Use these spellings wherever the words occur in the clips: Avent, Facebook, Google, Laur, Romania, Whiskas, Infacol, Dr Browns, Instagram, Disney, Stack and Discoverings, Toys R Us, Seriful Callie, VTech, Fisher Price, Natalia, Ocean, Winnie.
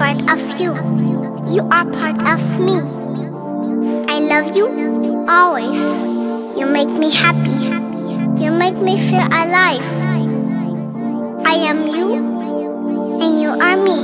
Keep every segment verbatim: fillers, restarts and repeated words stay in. part of you. You are part of me. I love you always. You make me happy. You make me feel alive. I am you and you are me.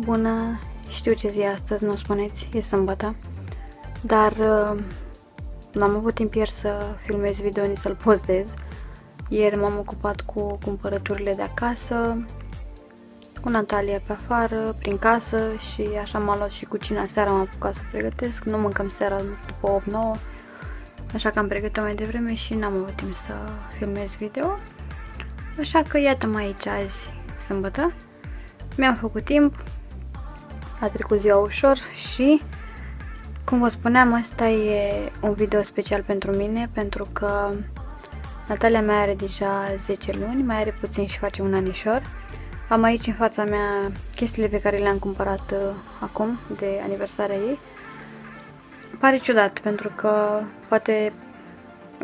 Bună, știu ce zi e astăzi, nu spuneți, e sâmbătă, dar uh, n-am avut timp ieri să filmez video, nici să-l postez. Ieri m-am ocupat cu cumpărăturile de acasă, cu Natalia pe afară, prin casă și așa m-a luat și cu cina seara, m-am apucat să pregătesc, nu mâncăm seara după opt nouă, așa că am pregătit mai devreme și n-am avut timp să filmez video, așa că iată-mă aici azi, sâmbătă, mi-am făcut timp. A trecut ziua ușor și, cum vă spuneam, asta e un video special pentru mine, pentru că Natalia mea are deja zece luni, mai are puțin și face un anișor. Am aici în fața mea chestiile pe care le-am cumpărat acum, de aniversarea ei. Pare ciudat, pentru că poate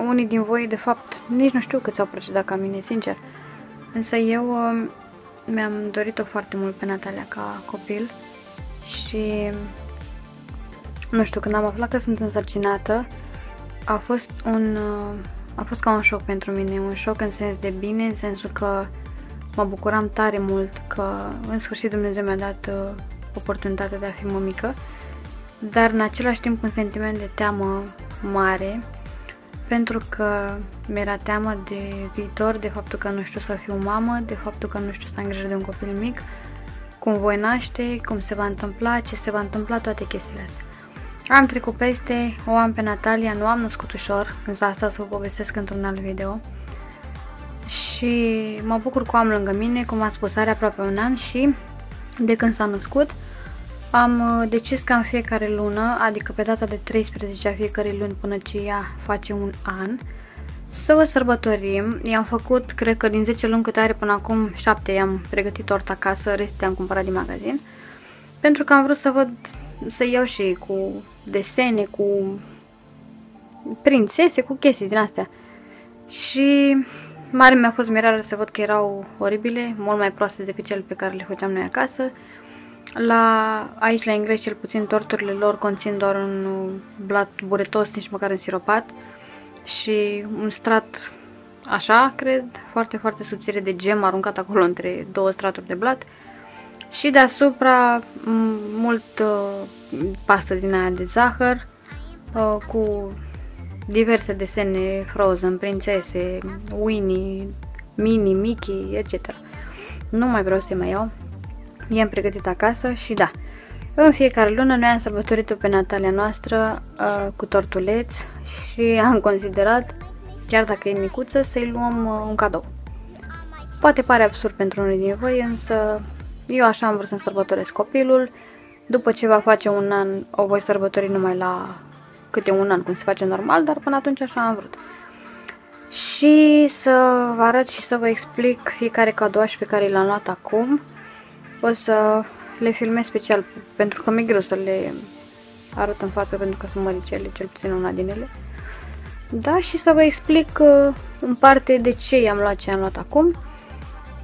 unii din voi, de fapt, nici nu știu câți au procedat ca mine, sincer. Însă eu mi-am dorit-o foarte mult pe Natalia ca copil. Și nu știu, când am aflat că sunt însărcinată, a fost un a fost ca un șoc pentru mine, un șoc în sens de bine, în sensul că mă bucuram tare mult că în sfârșit Dumnezeu mi-a dat oportunitatea de a fi mămică, dar în același timp un sentiment de teamă mare, pentru că mi-era teamă de viitor, de faptul că nu știu să fiu mamă, de faptul că nu știu să am grijă de un copil mic, cum voi naște, cum se va întâmpla, ce se va întâmpla, toate chestiile astea. Am trecut peste, o am pe Natalia, nu am născut ușor, însă asta o să vă povestesc într-un alt video. Și mă bucur că am lângă mine, cum am spus, are aproape un an și de când s-a născut am decis că în fiecare lună, adică pe data de treisprezece a fiecărei luni până ce ea face un an, să o sărbătorim. I-am făcut, cred că din zece luni câte are până acum, șapte i-am pregătit torta acasă, restul am cumpărat din magazin. Pentru că am vrut să văd, să iau și cu desene, cu prințese, cu chestii din astea. Și mare mi-a fost mirare să văd că erau oribile, mult mai proaste decât cele pe care le făceam noi acasă. La, aici la englezi cel puțin torturile lor conțin doar un blat buretos, nici măcar însiropat. Și un strat, așa cred, foarte, foarte subțire de gem aruncat acolo între două straturi de blat și deasupra mult uh, pastă din aia de zahăr uh, cu diverse desene Frozen, prințese, Winnie, Minnie, Mickey, et cetera. Nu mai vreau să mai iau, i-am pregătit acasă și da. În fiecare lună noi am sărbătorit-o pe Natalia noastră uh, cu tortuleț și am considerat, chiar dacă e micuță, să-i luăm uh, un cadou. Poate pare absurd pentru unii din voi, însă eu așa am vrut să-mi sărbătoresc copilul. După ce va face un an, o voi sărbători numai la câte un an, cum se face normal, dar până atunci așa am vrut. Și să vă arăt și să vă explic fiecare cadouaș pe care l-am luat acum. O să le filmez special pentru că mi-e greu să le arăt în față, pentru că sunt măricele, cel puțin una din ele. Da, și să vă explic uh, în parte de ce i-am luat ce am luat acum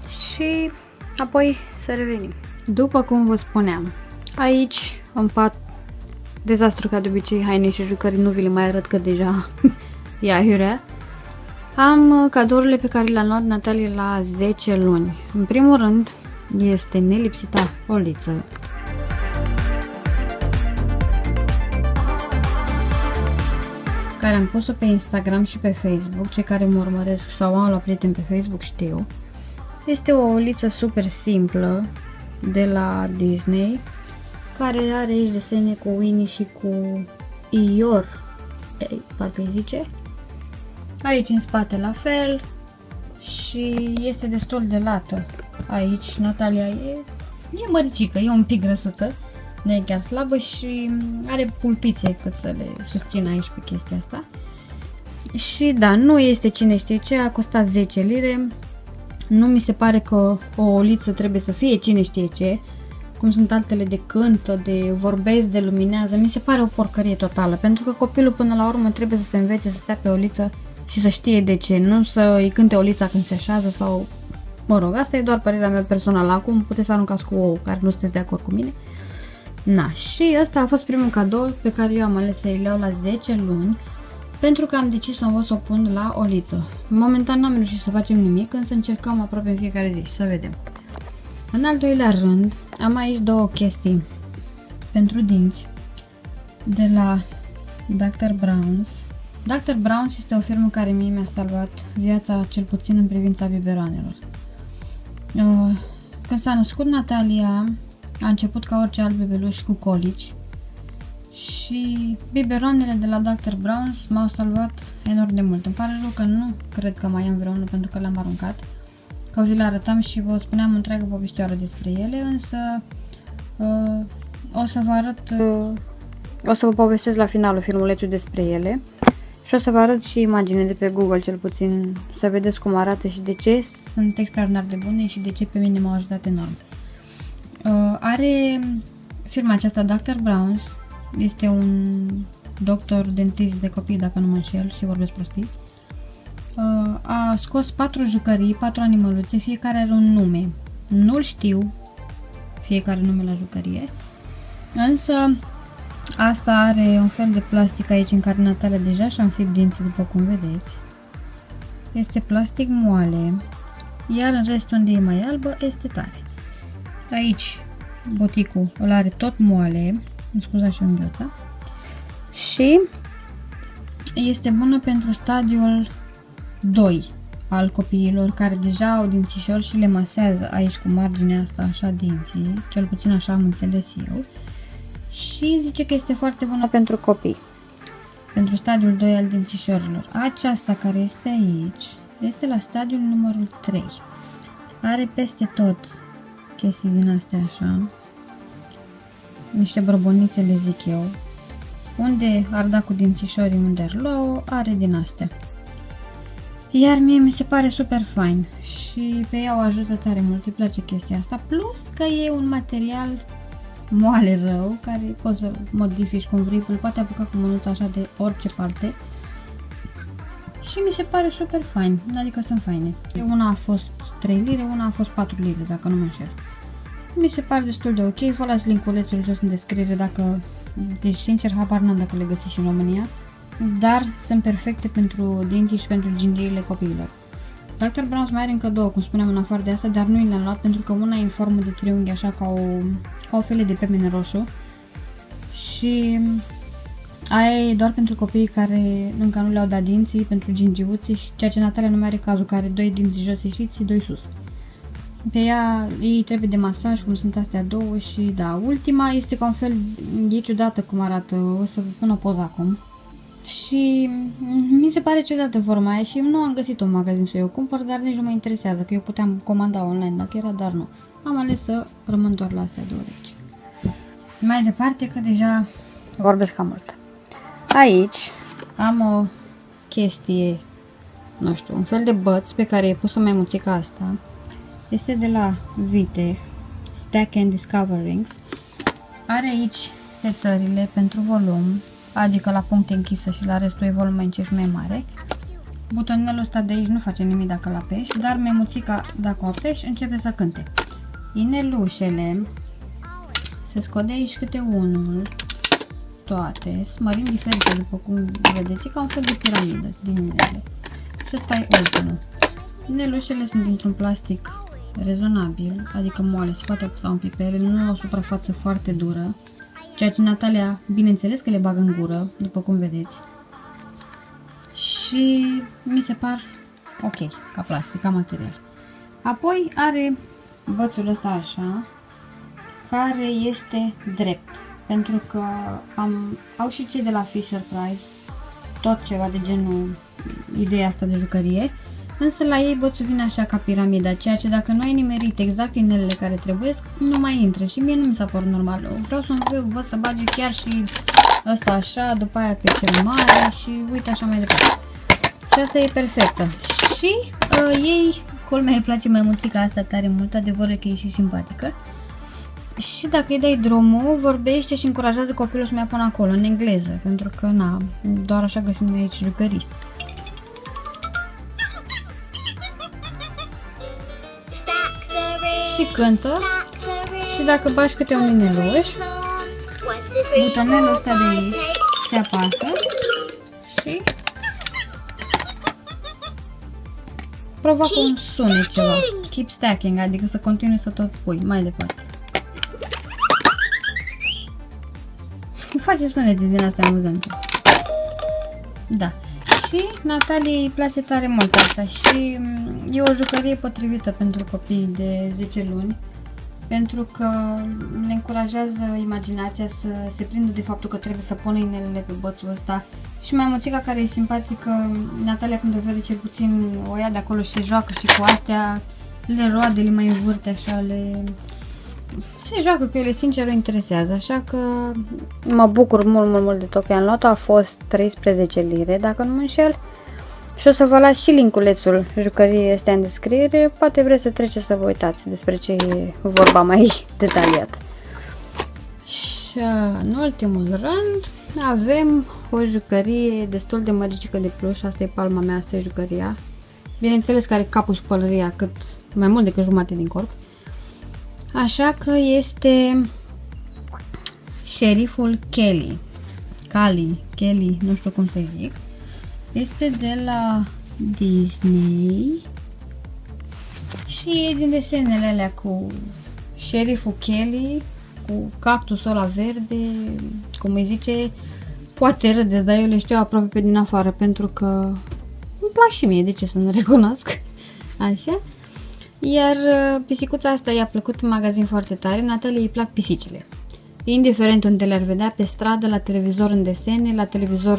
și apoi să revenim. După cum vă spuneam, aici în pat, dezastru ca de obicei, haine și jucării, nu vi le mai arăt că deja e aiurea. Am cadourile pe care le-am luat Natalia la zece luni. În primul rând, este nelipsita oliță. Care am pus-o pe Instagram și pe Facebook, cei care mă urmăresc sau am la prieteni pe Facebook știu. Este o oliță super simplă de la Disney, care are aici desene cu Winnie și cu Ior, ei, parcă îi zice. Aici în spate la fel și este destul de lată. Aici Natalia e, e măricică, e un pic grăsuță, nu e chiar slabă și are pulpițe cât să le susțină aici pe chestia asta. Și da, nu este cine știe ce, a costat zece lire. Nu mi se pare că o oliță trebuie să fie cine știe ce, cum sunt altele de cântă, de vorbesc, de luminează. Mi se pare o porcărie totală, pentru că copilul până la urmă trebuie să se învețe să stea pe oliță și să știe de ce, nu să îi cânte olița când se așează sau... Mă rog, asta e doar părerea mea personală, acum puteți să aruncați cu ouă care nu sunteți de acord cu mine. Na, și ăsta a fost primul cadou pe care eu am ales să-i iau la zece luni, pentru că am decis să o să o pun la oliță. Momentan n-am reușit să facem nimic, însă încercăm aproape în fiecare zi și să vedem. În al doilea rând, am aici două chestii pentru dinți de la doctor Browns. doctor Browns este o firmă care mie mi-a salvat viața, cel puțin în privința biberoanelor. Când s-a născut Natalia, a început ca orice alt bebeluș cu colici și biberoanele de la doctor Browns m-au salvat enorm de mult. Îmi pare rău că nu cred că mai am vreunul pentru că le-am aruncat, că vi le arătam și vă spuneam întreagă povestioară despre ele, însă uh, o să vă arăt, uh, o să vă povestesc la finalul filmulețul despre ele și o să vă arăt și imagine de pe Google, cel puțin, să vedeți cum arată și de ce sunt extraordinar de bune și de ce pe mine m-au ajutat enorm. Uh, are firma aceasta doctor Browns, este un doctor dentist de copii, dacă nu mă înșel și vorbesc prostii. Uh, a scos patru jucării, patru animăluțe, fiecare are un nume. Nu-l știu, fiecare nume la jucărie, însă asta are un fel de plastic aici în care Natalia deja și-a înfipt dinții, după cum vedeți. Este plastic moale, iar în rest unde e mai albă este tare. Aici boticul îl are tot moale, îmi scuzați și unghiuța, și este bună pentru stadiul doi al copiilor care deja au dințișori și le masează aici cu marginea asta așa dinții, cel puțin așa am înțeles eu, și zice că este foarte bună pentru copii, pentru stadiul doi al dințișorilor. Aceasta care este aici este la stadiul numărul trei, are peste tot chestii din astea așa, niște borbonițe le zic eu, unde ar da cu dințișorii, unde ar lua, are din astea. Iar mie mi se pare super fain și pe ea o ajută tare mult, îi place chestia asta, plus că e un material moale rău, care poți să modifici cum vrei, îl poate apuca cu mânuța așa de orice parte și mi se pare super fain, adică sunt faine. Una a fost trei lire, una a fost patru lire, dacă nu mă înșel. Mi se pare destul de ok, vă las link-ulețul jos în descriere dacă, deci sincer habar n-am dacă le găsiți și în România, dar sunt perfecte pentru dinții și pentru gingiile copiilor. doctor Browns mai are încă două, cum spuneam, în afară de asta, dar nu le-am luat pentru că una e în formă de triunghi, așa ca o, ca o felie de pepene roșu și aia e doar pentru copiii care încă nu le-au dat dinții, pentru gingiuții, și ceea ce Natalia nu mai are cazul, care are doi dinți jos ieșiți și doi sus. Pe ea ei trebuie de masaj, cum sunt astea două și da, ultima este ca un fel, e ciudată cum arată, o să vă pun o poză acum. Și mi se pare ciudată forma aia și nu am găsit un magazin să eu cumpăr, dar nici nu mă interesează, că eu puteam comanda online dacă era, dar nu. Am ales să rămân doar la astea două aici. Mai departe, că deja vorbesc cam mult. Aici am o chestie, nu știu, un fel de băț pe care e pusă mai maimuțica asta. Este de la VTech, Stack and Discoverings. Are aici setările pentru volum, adică la puncte închisă și la restul e volum mai încet și mai mare. Butonelul ăsta de aici nu face nimic dacă îl apeși, dar maimuțica, dacă o apeși, începe să cânte. Inelușele se scot de aici câte unul, toate, smărim diferite, după cum vedeți, ca un fel de piramidă din ele. Și ăsta e ultimul. Inelușele sunt dintr-un plastic rezonabil, adică moale, se poate apăsa un pic pe ele, nu au o suprafață foarte dură, ceea ce Natalia, bineînțeles că le bagă în gură, după cum vedeți, și mi se par ok, ca plastic, ca material. Apoi are bățul ăsta așa, care este drept, pentru că am, au și cei de la Fisher Price tot ceva de genul ideea asta de jucărie, însă la ei bățul vine așa ca piramida, ceea ce dacă nu ai nimerit exact inelele care trebuie, nu mai intră și mie nu mi s-a părut normal. Vreau să văd să bage chiar și ăsta așa, după aia pe cel mare și uite așa mai departe. Și asta e perfectă. Și uh, ei, culmea, îi place mai maimuțica asta tare mult, adevărul că e și simpatică. Și dacă îi dai drumul, vorbește și încurajează copilul să mai pună acolo, în engleză, pentru că, na, doar așa găsim noi aici jucării. Și cântă, și dacă bași câte un ineluș, butonelul ăsta de aici se apasă și provoacă un sunet ceva, keep stacking, adică să continui să tot pui mai departe. Face sunete din astea amuzante. Da. Și Natalia îi place tare mult asta și e o jucărie potrivită pentru copii de zece luni, pentru că ne încurajează imaginația să se prindă de faptul că trebuie să pună inelele pe bățul ăsta. Și maimuțica care e simpatică, Natalia când o vede cel puțin o ia de acolo și se joacă și cu astea, le roade, le mai învârte așa, le... se joacă că ele, sincer, o interesează, așa că mă bucur mult, mult, mult de tot că am luat-o. A fost treisprezece lire, dacă nu mă înșel, și o să vă las și linkulețul jucăriei este în descriere, poate vreți să treceți să vă uitați despre ce e vorba mai detaliat. Și în ultimul rând avem o jucărie destul de măricică de pluș, asta e palma mea, asta e jucăria, bineînțeles că are capul și pălăria cât mai mult decât jumate din corp. Așa că este Sherifful Callie, Callie, Callie, nu știu cum să-i zic. Este de la Disney și e din desenele alea cu Sherifful Callie, cu cactusul ăla verde, cum îi zice, poate râdeți, dar eu le știu aproape pe din afară, pentru că îmi place și mie, de ce să nu recunosc, așa. Iar pisicuța asta i-a plăcut în magazin foarte tare, Natalia îi plac pisicile. Indiferent unde le-ar vedea, pe stradă, la televizor în desene, la televizor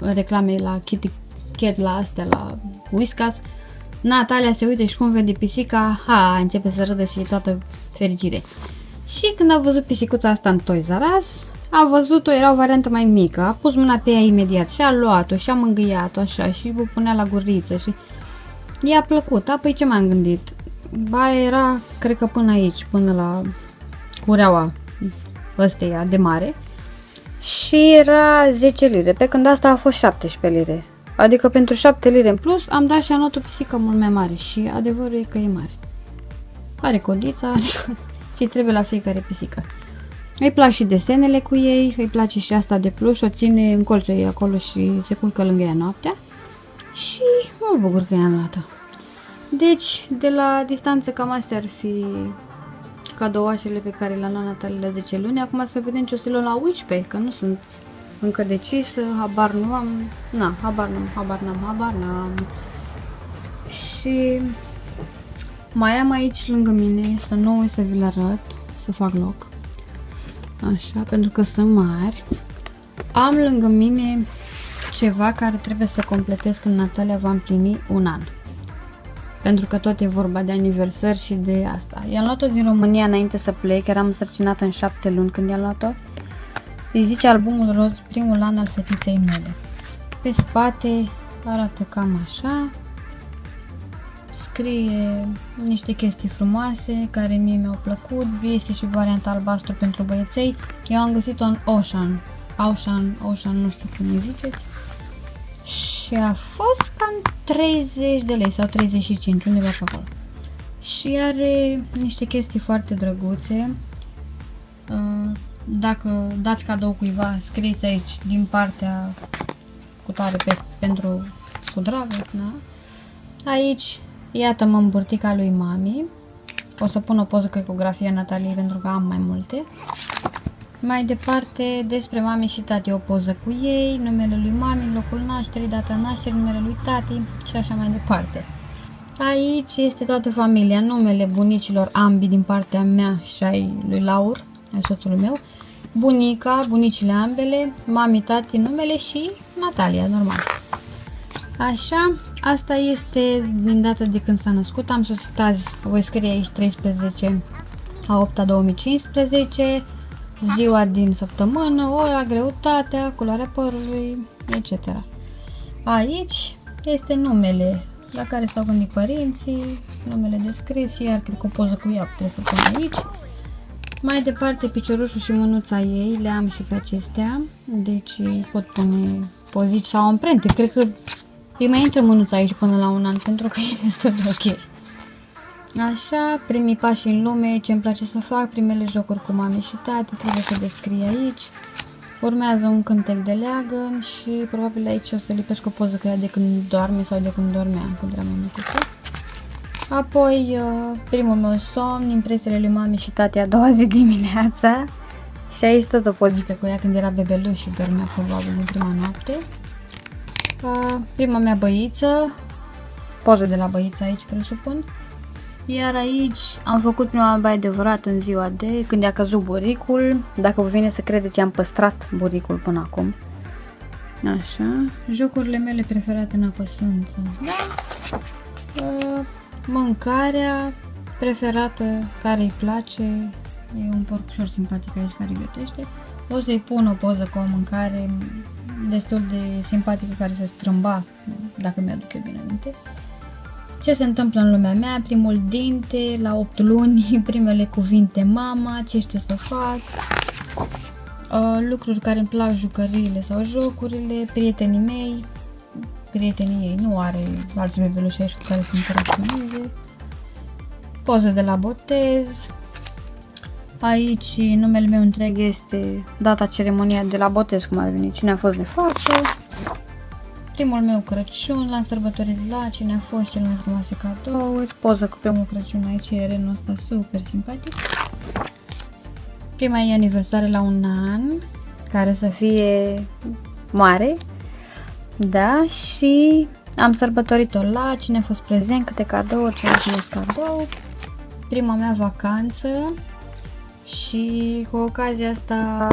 în reclame, la Kitty Cat, la astea, la Whiskas, Natalia se uite și cum vede pisica, ha, începe să râdă și toată fericire. Și când a văzut pisicuța asta în Toys R Us, a văzut-o, era o variantă mai mică, a pus mâna pe ea imediat și a luat-o și a mângâiat-o așa și o punea la guriță și i-a plăcut. Apoi ce m-am gândit? Ba, era, cred că până aici, până la cureaua ăsteia de mare și era zece lire, pe când asta a fost șaptesprezece lire, adică pentru șapte lire în plus am dat și am luat o pisică mult mai mare și adevărul e că e mare, are codița, are ce trebuie la fiecare pisică. Îi plac și desenele cu ei, îi place și asta de pluș, o ține în colțul ei acolo și se culcă lângă ea noaptea și mă bucur că i-am luat-o. Deci, de la distanță, cam astea ar fi cadouașele pe care le-am luat Natalia la zece luni. Acum să vedem ce o să le la unsprezece, că nu sunt încă decisă, habar nu am, na, habar n-am, habar n-am, habar n-am. Și mai am aici lângă mine, să nu uit să vi le arăt, să fac loc, așa, pentru că sunt mari. Am lângă mine ceva care trebuie să completez când Natalia va împlini un an. Pentru că tot e vorba de aniversări și de asta. I-am luat-o din România înainte să plec, eram însărcinată în șapte luni când i-am luat-o. Îi zice albumul roz, primul an al fetiței mele. Pe spate arată cam așa. Scrie niște chestii frumoase care mie mi-au plăcut. Este și varianta albastru pentru băieței. Eu am găsit-o în Ocean. Ocean, Ocean, nu știu cum îi ziceți. Și a fost cam treizeci de lei sau treizeci și cinci, undeva pe acolo. Și are niște chestii foarte drăguțe. Dacă dați cadou cuiva, scrieți aici din partea cu tare pe, pentru cu dragă, da? Aici, iată-mă în burtica lui mami. O să pun o poză cu ecografia Nataliei pentru că am mai multe. Mai departe, despre mame și tati, o poză cu ei, numele lui mami, locul nașterii, data nașterii, numele lui tati și așa mai departe. Aici este toată familia, numele bunicilor ambii din partea mea și ai lui Laur, ai soțul meu, bunica, bunicile ambele, mami, tati, numele și Natalia, normal. Așa, asta este din data de când s-a născut, am sosit azi, voi scrie aici treisprezece a opta două mii cincisprezece, ziua din săptămână, ora, greutatea, culoarea părului, et cetera. Aici este numele la care s-au gândit părinții, numele descris și iar cred că o poză cu ea trebuie să pun aici. Mai departe, piciorușul și mânuța ei, le am și pe acestea, deci pot pune pozici sau amprente, cred că îi mai intră mânuța aici până la un an, pentru că e destul de ok. Așa, primii pași în lume, ce îmi place să fac, primele jocuri cu mame și tati, trebuie să descrie aici. Urmează un cântec de leagăn și probabil aici o să lipesc o poză cu ea de când doarme sau de când dormea, când era mai micuță. Apoi, primul meu somn, impresiile lui mame și tati a doua zi dimineața. Și aici tot o pozită cu ea când era bebeluș și dormea probabil în prima noapte. Prima mea băiță, poză de la băiță aici presupun. Iar aici am făcut prima baie de vărat în ziua de când i-a căzut buricul. Dacă vă vine să credeți, i-am păstrat buricul până acum. Așa. Jocurile mele preferate în apă sunt, da. Mâncarea preferată care îi place. E un porcușor simpatic aici care îi gătește. O să-i pun o poză cu o mâncare destul de simpatică care se strâmba, dacă mi-aduc eu bine aminte. Ce se întâmplă în lumea mea, primul dinte, la opt luni, primele cuvinte mama, ce știu să fac, lucruri care îmi plac, jucăriile sau jocurile, prietenii mei, prietenii ei, nu are alți bebeluși aici cu care să interacționeze, poze de la botez, aici numele meu întreg este data, ceremonia de la botez, cum ar veni, cine a fost de față, primul meu Crăciun, l-am sărbătorit la cine a fost cel mai frumoase cadouri, poza cu primul Crăciun aici, e renul ăsta super simpatic. Prima e aniversare la un an, care să fie mare, da, și am sărbătorit-o la cine a fost prezent, câte cadouri, ce a fost cadou, prima mea vacanță și cu ocazia asta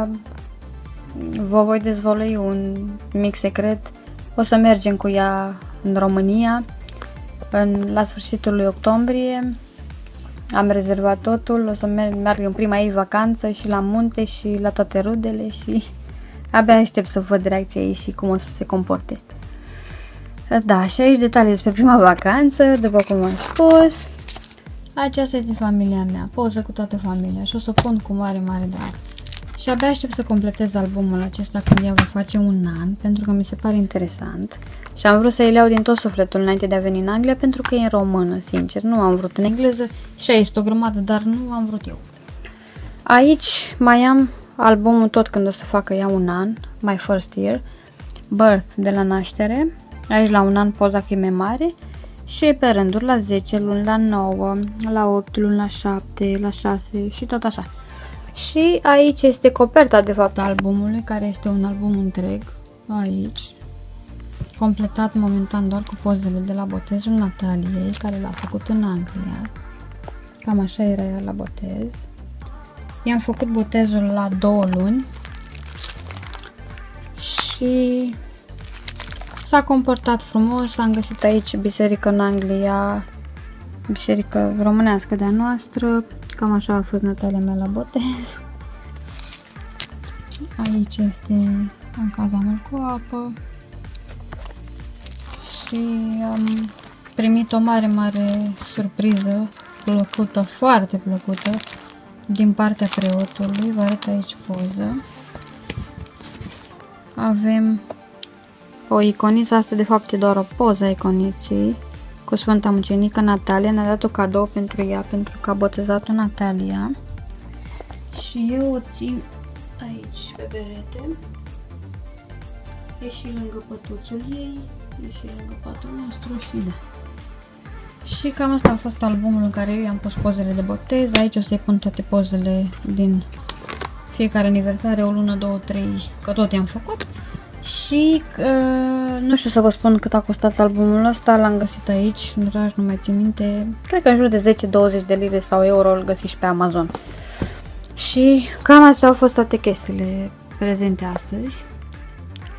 vă voi dezvălui un mic secret. O să mergem cu ea în România, în, la sfârșitul lui octombrie, am rezervat totul, o să merg, merg în prima ei vacanță și la munte și la toate rudele și abia aștept să văd reacția ei și cum o să se comporte. Da, și aici detalii despre prima vacanță, după cum am spus. Aceasta este familia mea, poză cu toată familia și o să o pun cu mare, mare drag. Și abia aștept să completez albumul acesta când ea va face un an, pentru că mi se pare interesant. Și am vrut să-i iau din tot sufletul înainte de a veni în Anglia, pentru că e în română, sincer. Nu am vrut în engleză și aici este o grămadă, dar nu am vrut eu. Aici mai am albumul tot când o să facă ea un an, My First Year, Birth de la naștere, aici la un an poza că e mai mare, și pe rânduri la zece luni, la nouă, la opt luni, la șapte, la șase și tot așa. Și aici este coperta de fapt albumului, care este un album întreg, aici, completat momentan doar cu pozele de la botezul Nataliei, care l-a făcut în Anglia, cam așa era ea la botez. I-am făcut botezul la două luni și s-a comportat frumos, am găsit aici biserică în Anglia, biserică românească de-a noastră. Cam așa a fost Natalia mea la botez. Aici este în cazanul cu apă. Și am primit o mare, mare surpriză, plăcută, foarte plăcută, din partea preotului. Vă arăt aici poză. Avem o iconiță, asta de fapt e doar o poză a iconiței, cu Sfânta Mucenică Natalia, ne-a dat o cadou pentru ea, pentru că a botezat-o Natalia. Și eu o țin aici, pe perete. E și lângă pătuțul ei, e și lângă patul nostru și da. Și cam asta a fost albumul în care eu i-am pus pozele de botez. Aici o să-i pun toate pozele din fiecare aniversare, o lună, două, trei, că tot i-am făcut. Și uh, nu știu să vă spun cât a costat albumul ăsta, l-am găsit aici, dragi, nu mai țin minte, cred că în jur de zece douăzeci de lire sau euro îl găsiți pe Amazon. Și cam astea au fost toate chestiile prezente astăzi.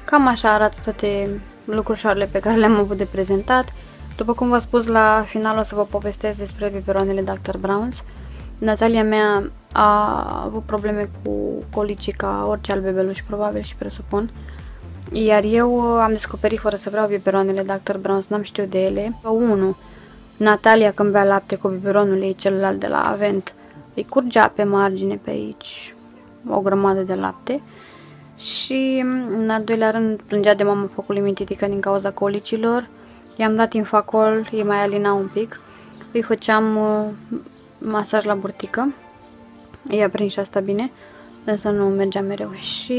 Cam așa arată toate lucrușoarele pe care le-am avut de prezentat. După cum v-am spus, la final o să vă povestesc despre biberonele doctor Browns. Natalia mea a avut probleme cu colicii ca orice alt bebeluș, probabil și presupun. Iar eu am descoperit fără să vreau biberonele doctor Browns, n-am știut de ele. unu. Natalia când bea lapte cu biberonul ei celălalt de la Avent, îi curgea pe margine pe aici o grămadă de lapte. Și în al doilea rând plângea de mama focului mititică din cauza colicilor. I-am dat Infacol, îi mai alina un pic. Îi făceam uh, masaj la burtică. I-a prins și asta bine, însă nu mergea mereu. Și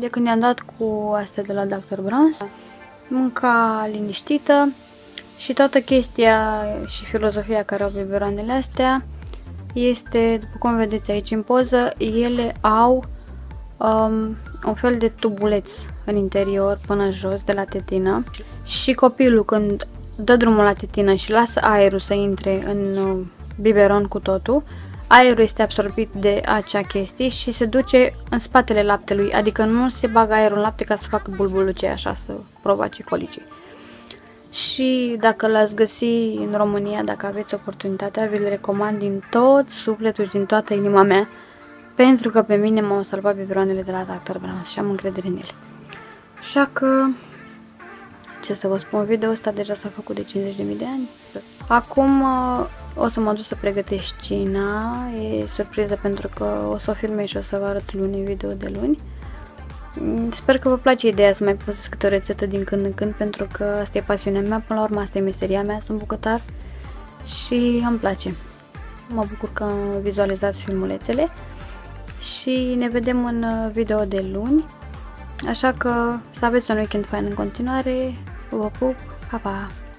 de când i-am dat cu astea de la doctor Browns, mânca liniștită. Și toată chestia și filozofia care au biberonele astea este, după cum vedeți aici în poză, ele au um, un fel de tubuleț în interior până jos de la tetină și copilul când dă drumul la tetină și lasă aerul să intre în biberon cu totul, aerul este absorbit de acea chestie și se duce în spatele laptelui, adică nu se bagă aerul în lapte ca să facă bulbulucei așa, să provoace colicii. Și dacă l-ați găsit în România, dacă aveți oportunitatea, vi-l recomand din tot sufletul și din toată inima mea, pentru că pe mine m-au salvat biberoanele de la doctor Browns și am încredere în ele. Așa că, ce să vă spun, video ăsta deja s-a făcut de cincizeci de mii de ani. Acum o să mă duc să pregătesc cina, e surpriză pentru că o să o filmez și o să vă arăt luni video de luni. Sper că vă place ideea să mai pus câte o rețetă din când în când, pentru că asta e pasiunea mea, până la urmă asta e meseria mea, sunt bucătar și îmi place. Mă bucur că vizualizați filmulețele și ne vedem în video de luni, așa că să aveți un weekend fain în continuare, vă pup, pa, pa!